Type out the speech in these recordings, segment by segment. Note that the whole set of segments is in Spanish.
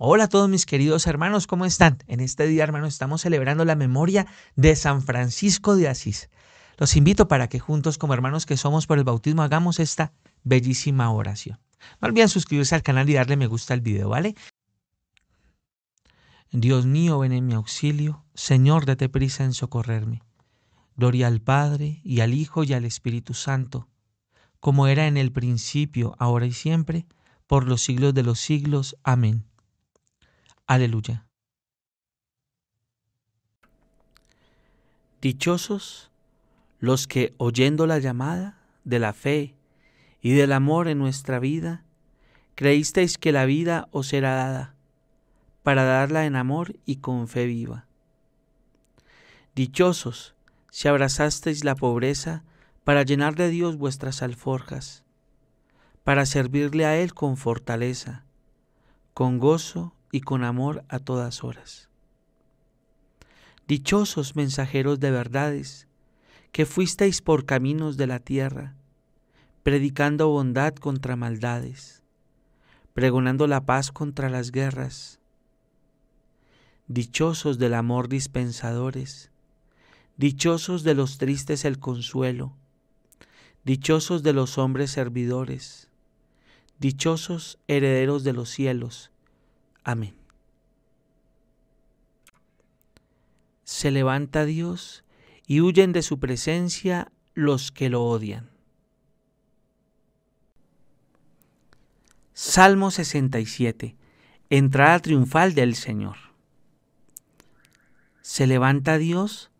Hola a todos mis queridos hermanos, ¿cómo están? En este día, hermanos, estamos celebrando la memoria de San Francisco de Asís. Los invito para que juntos, como hermanos que somos por el bautismo, hagamos esta bellísima oración. No olviden suscribirse al canal y darle me gusta al video, ¿vale? Dios mío, ven en mi auxilio. Señor, date prisa en socorrerme. Gloria al Padre, y al Hijo, y al Espíritu Santo, como era en el principio, ahora y siempre, por los siglos de los siglos. Amén. Aleluya. Dichosos los que, oyendo la llamada de la fe y del amor en nuestra vida, creísteis que la vida os era dada, para darla en amor y con fe viva. Dichosos si abrazasteis la pobreza para llenar de Dios vuestras alforjas, para servirle a Él con fortaleza, con gozo y con amor a todas horas. Dichosos mensajeros de verdades, que fuisteis por caminos de la tierra, predicando bondad contra maldades, pregonando la paz contra las guerras. Dichosos del amor dispensadores, dichosos de los tristes el consuelo, dichosos de los hombres servidores, dichosos herederos de los cielos. Amén. Se levanta Dios y huyen de su presencia los que lo odian. Salmo 67. Entrada triunfal del Señor. Se levanta Dios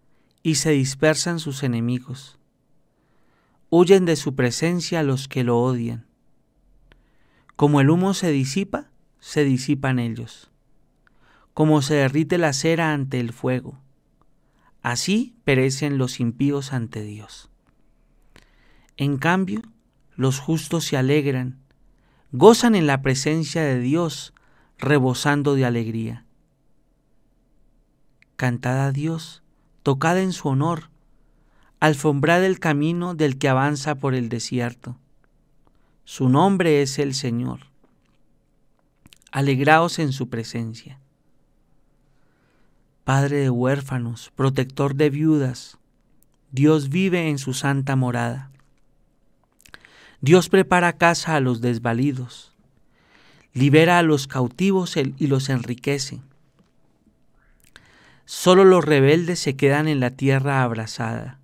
y se dispersan sus enemigos. Huyen de su presencia los que lo odian. Como el humo se disipa, se disipan ellos. Como se derrite la cera ante el fuego, así perecen los impíos ante Dios. En cambio, los justos se alegran, gozan en la presencia de Dios, rebosando de alegría. Cantad a Dios, tocad en su honor, alfombrad el camino del que avanza por el desierto. Su nombre es el Señor. Alegraos en su presencia. Padre de huérfanos, protector de viudas, Dios vive en su santa morada. Dios prepara casa a los desvalidos, libera a los cautivos y los enriquece. Solo los rebeldes se quedan en la tierra abrasada.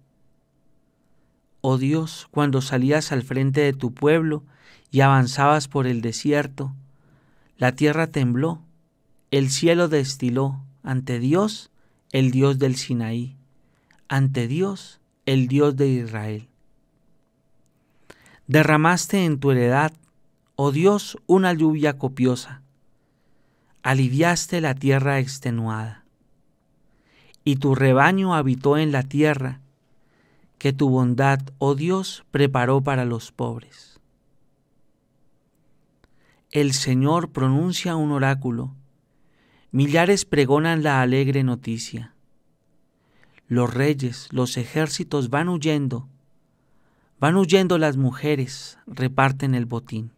Oh Dios, cuando salías al frente de tu pueblo y avanzabas por el desierto, la tierra tembló, el cielo destiló, ante Dios, el Dios del Sinaí, ante Dios, el Dios de Israel. Derramaste en tu heredad, oh Dios, una lluvia copiosa, aliviaste la tierra extenuada, y tu rebaño habitó en la tierra, que tu bondad, oh Dios, preparó para los pobres. El Señor pronuncia un oráculo, millares pregonan la alegre noticia. Los reyes, los ejércitos van huyendo las mujeres, reparten el botín.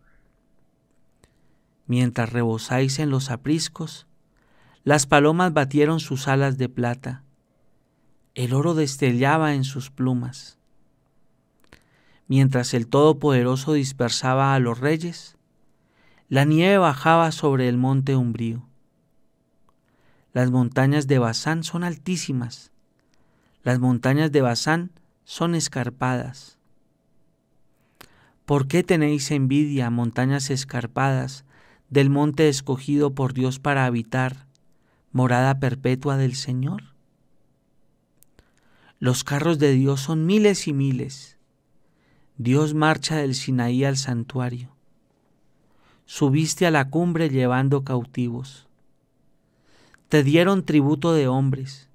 Mientras rebosáis en los apriscos, las palomas batieron sus alas de plata, el oro destellaba en sus plumas. Mientras el Todopoderoso dispersaba a los reyes, la nieve bajaba sobre el monte umbrío. Las montañas de Basán son altísimas. Las montañas de Basán son escarpadas. ¿Por qué tenéis envidia, montañas escarpadas, del monte escogido por Dios para habitar, morada perpetua del Señor? Los carros de Dios son miles y miles. Dios marcha del Sinaí al santuario. Subiste a la cumbre llevando cautivos. Te dieron tributo de hombres,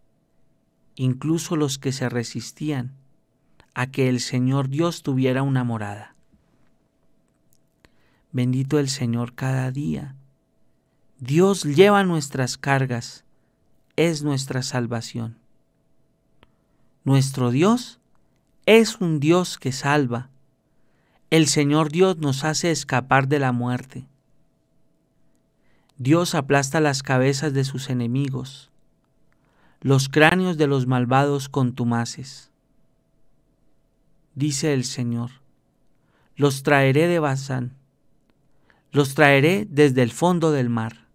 incluso los que se resistían a que el Señor Dios tuviera una morada. Bendito el Señor cada día. Dios lleva nuestras cargas, es nuestra salvación. Nuestro Dios es un Dios que salva. El Señor Dios nos hace escapar de la muerte. Dios aplasta las cabezas de sus enemigos, los cráneos de los malvados contumaces. Dice el Señor, los traeré de Bazán, los traeré desde el fondo del mar.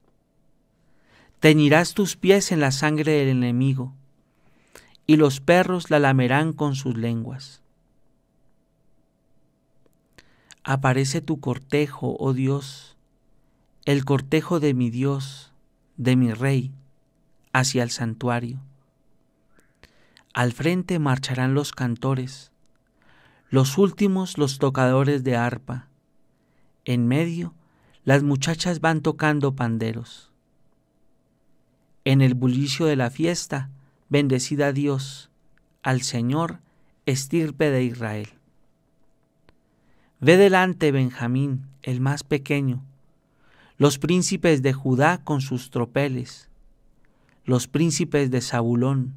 Teñirás tus pies en la sangre del enemigo, y los perros la lamerán con sus lenguas. Aparece tu cortejo, oh Dios, el cortejo de mi Dios, de mi Rey, hacia el santuario. Al frente marcharán los cantores, los últimos los tocadores de arpa. En medio, las muchachas van tocando panderos. En el bullicio de la fiesta, bendecida Dios, al Señor, estirpe de Israel. Ve delante Benjamín, el más pequeño, los príncipes de Judá con sus tropeles, los príncipes de Zabulón,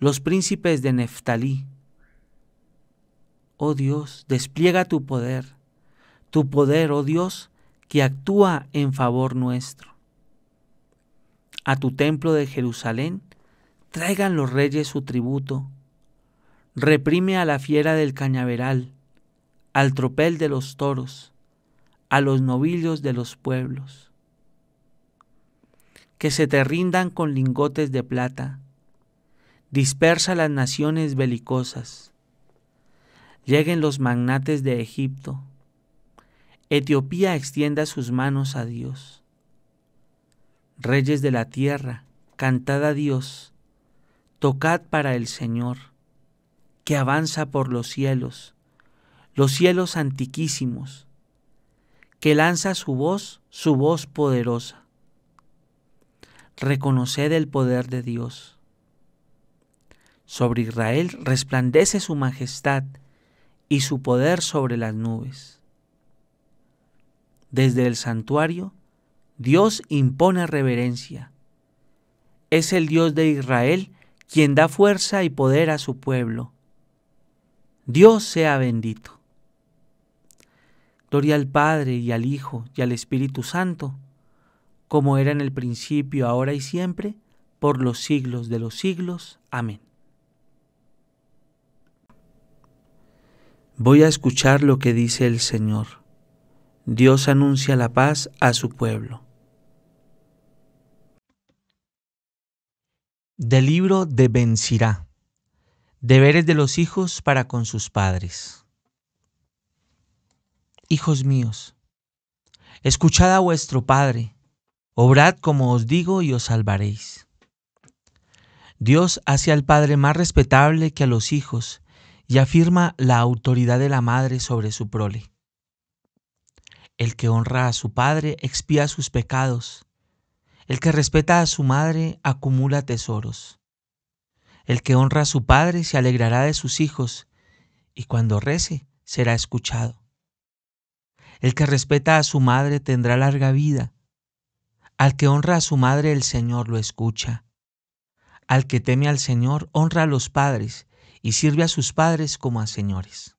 los príncipes de Neftalí. Oh Dios, despliega tu poder, oh Dios, que actúa en favor nuestro. A tu templo de Jerusalén traigan los reyes su tributo. Reprime a la fiera del cañaveral, al tropel de los toros, a los novillos de los pueblos. Que se te rindan con lingotes de plata. Dispersa las naciones belicosas. Lleguen los magnates de Egipto. Etiopía extienda sus manos a Dios. Reyes de la tierra, cantad a Dios, tocad para el Señor, que avanza por los cielos antiquísimos, que lanza su voz poderosa. Reconoced el poder de Dios. Sobre Israel resplandece su majestad, y su poder sobre las nubes. Desde el santuario, Dios impone reverencia. Es el Dios de Israel quien da fuerza y poder a su pueblo. Dios sea bendito. Gloria al Padre y al Hijo y al Espíritu Santo, como era en el principio, ahora y siempre, por los siglos de los siglos. Amén. Voy a escuchar lo que dice el Señor. Dios anuncia la paz a su pueblo. Del libro de Ben Sirá. Deberes de los hijos para con sus padres. Hijos míos, escuchad a vuestro padre, obrad como os digo y os salvaréis. Dios hace al padre más respetable que a los hijos, y afirma la autoridad de la madre sobre su prole. El que honra a su padre expía sus pecados. El que respeta a su madre acumula tesoros. El que honra a su padre se alegrará de sus hijos, y cuando rece será escuchado. El que respeta a su madre tendrá larga vida. Al que honra a su madre el Señor lo escucha. Al que teme al Señor honra a los padres, y sirve a sus padres como a señores.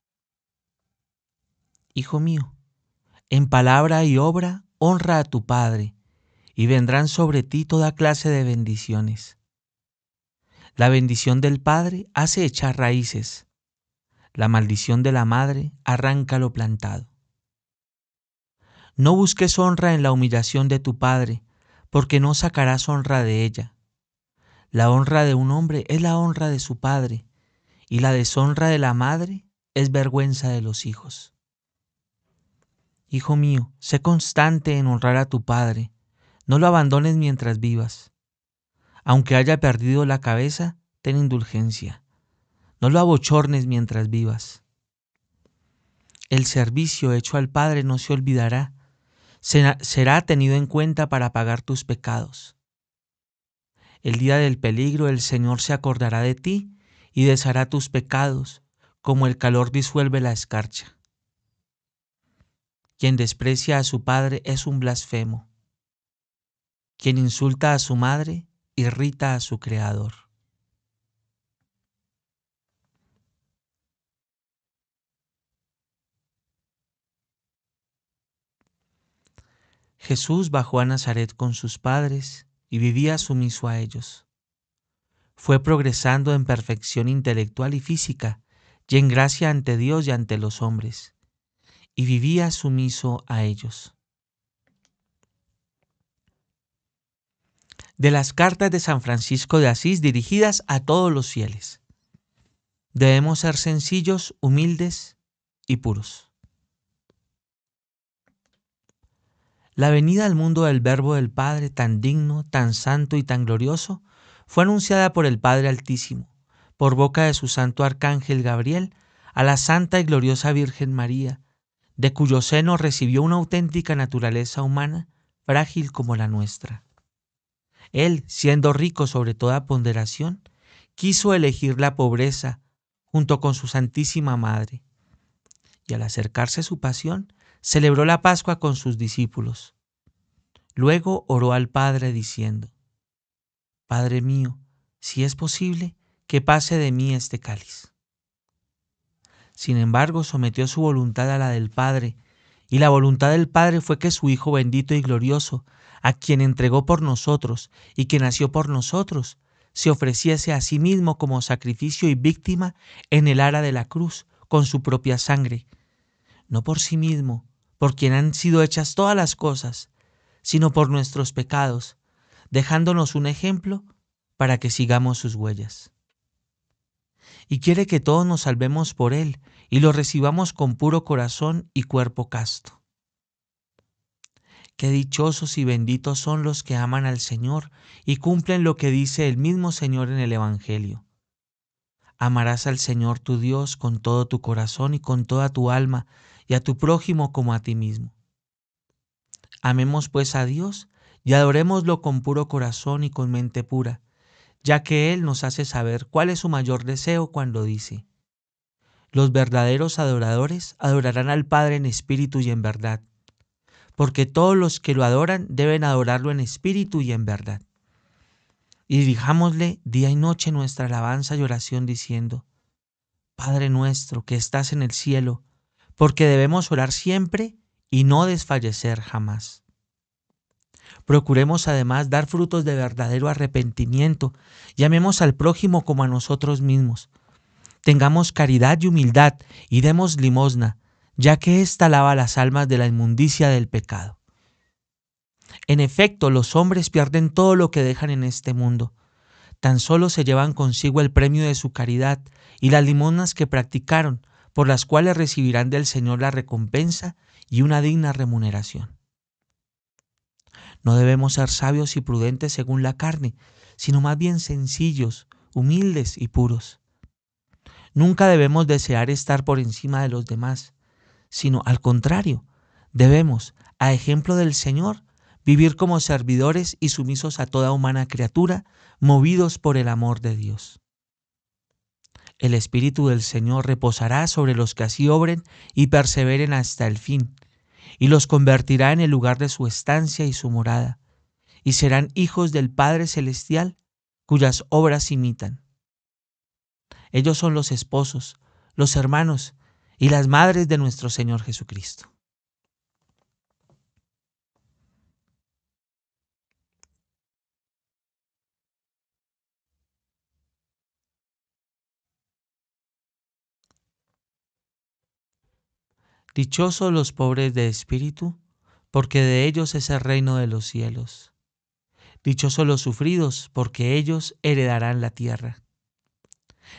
Hijo mío, en palabra y obra honra a tu padre, y vendrán sobre ti toda clase de bendiciones. La bendición del padre hace echar raíces, la maldición de la madre arranca lo plantado. No busques honra en la humillación de tu padre, porque no sacarás honra de ella. La honra de un hombre es la honra de su padre, y la deshonra de la madre es vergüenza de los hijos. Hijo mío, sé constante en honrar a tu padre, no lo abandones mientras vivas. Aunque haya perdido la cabeza, ten indulgencia, no lo abochornes mientras vivas. El servicio hecho al padre no se olvidará, será tenido en cuenta para pagar tus pecados. El día del peligro el Señor se acordará de ti, y deshará tus pecados, como el calor disuelve la escarcha. Quien desprecia a su padre es un blasfemo. Quien insulta a su madre, irrita a su Creador. Jesús bajó a Nazaret con sus padres y vivía sumiso a ellos. Fue progresando en perfección intelectual y física, y en gracia ante Dios y ante los hombres, y vivía sumiso a ellos. De las cartas de San Francisco de Asís dirigidas a todos los fieles. Debemos ser sencillos, humildes y puros. La venida al mundo del Verbo del Padre, tan digno, tan santo y tan glorioso, fue anunciada por el Padre Altísimo, por boca de su santo arcángel Gabriel, a la santa y gloriosa Virgen María, de cuyo seno recibió una auténtica naturaleza humana, frágil como la nuestra. Él, siendo rico sobre toda ponderación, quiso elegir la pobreza junto con su Santísima Madre. Y al acercarse su pasión, celebró la Pascua con sus discípulos. Luego oró al Padre diciendo: Padre mío, si es posible, que pase de mí este cáliz. Sin embargo, sometió su voluntad a la del Padre, y la voluntad del Padre fue que su Hijo bendito y glorioso, a quien entregó por nosotros y que nació por nosotros, se ofreciese a sí mismo como sacrificio y víctima en el ara de la cruz, con su propia sangre, no por sí mismo, por quien han sido hechas todas las cosas, sino por nuestros pecados, dejándonos un ejemplo para que sigamos sus huellas. Y quiere que todos nos salvemos por Él y lo recibamos con puro corazón y cuerpo casto. Qué dichosos y benditos son los que aman al Señor y cumplen lo que dice el mismo Señor en el Evangelio. Amarás al Señor tu Dios con todo tu corazón y con toda tu alma, y a tu prójimo como a ti mismo. Amemos pues a Dios y adorémoslo con puro corazón y con mente pura, ya que Él nos hace saber cuál es su mayor deseo cuando dice: Los verdaderos adoradores adorarán al Padre en espíritu y en verdad, porque todos los que lo adoran deben adorarlo en espíritu y en verdad. Y dirijámosle día y noche nuestra alabanza y oración diciendo: Padre nuestro que estás en el cielo, porque debemos orar siempre y no desfallecer jamás. Procuremos además dar frutos de verdadero arrepentimiento, y amemos al prójimo como a nosotros mismos. Tengamos caridad y humildad y demos limosna, ya que ésta lava las almas de la inmundicia del pecado. En efecto, los hombres pierden todo lo que dejan en este mundo. Tan solo se llevan consigo el premio de su caridad y las limosnas que practicaron, por las cuales recibirán del Señor la recompensa y una digna remuneración. No debemos ser sabios y prudentes según la carne, sino más bien sencillos, humildes y puros. Nunca debemos desear estar por encima de los demás, sino al contrario, debemos, a ejemplo del Señor, vivir como servidores y sumisos a toda humana criatura, movidos por el amor de Dios. El Espíritu del Señor reposará sobre los que así obren y perseveren hasta el fin, y los convertirá en el lugar de su estancia y su morada, y serán hijos del Padre Celestial, cuyas obras imitan. Ellos son los esposos, los hermanos, y las madres de nuestro Señor Jesucristo. Dichosos los pobres de espíritu, porque de ellos es el reino de los cielos. Dichosos los sufridos, porque ellos heredarán la tierra.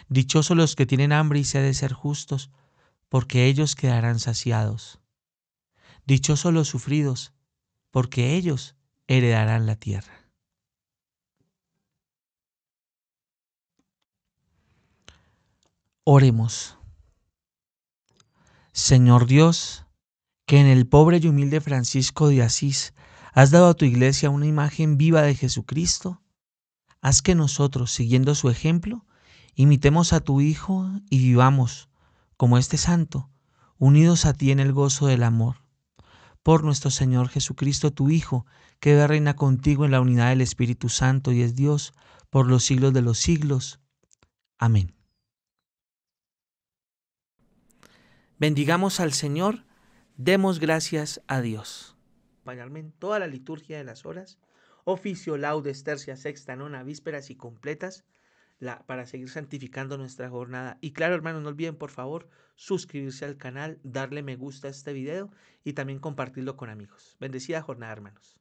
Dichosos los que tienen hambre y sed de ser justos, porque ellos quedarán saciados. Dichosos los sufridos, porque ellos heredarán la tierra. Oremos. Señor Dios, que en el pobre y humilde Francisco de Asís has dado a tu iglesia una imagen viva de Jesucristo, haz que nosotros, siguiendo su ejemplo, imitemos a tu Hijo y vivamos, como este santo, unidos a ti en el gozo del amor. Por nuestro Señor Jesucristo, tu Hijo, que reina contigo en la unidad del Espíritu Santo y es Dios, por los siglos de los siglos. Amén. Bendigamos al Señor, demos gracias a Dios. acompañarme en toda la liturgia de las horas, oficio, laudes, tercia, sexta, nona, vísperas y completas, para seguir santificando nuestra jornada. Y claro, hermanos, no olviden, por favor, suscribirse al canal, darle me gusta a este video y también compartirlo con amigos. Bendecida jornada, hermanos.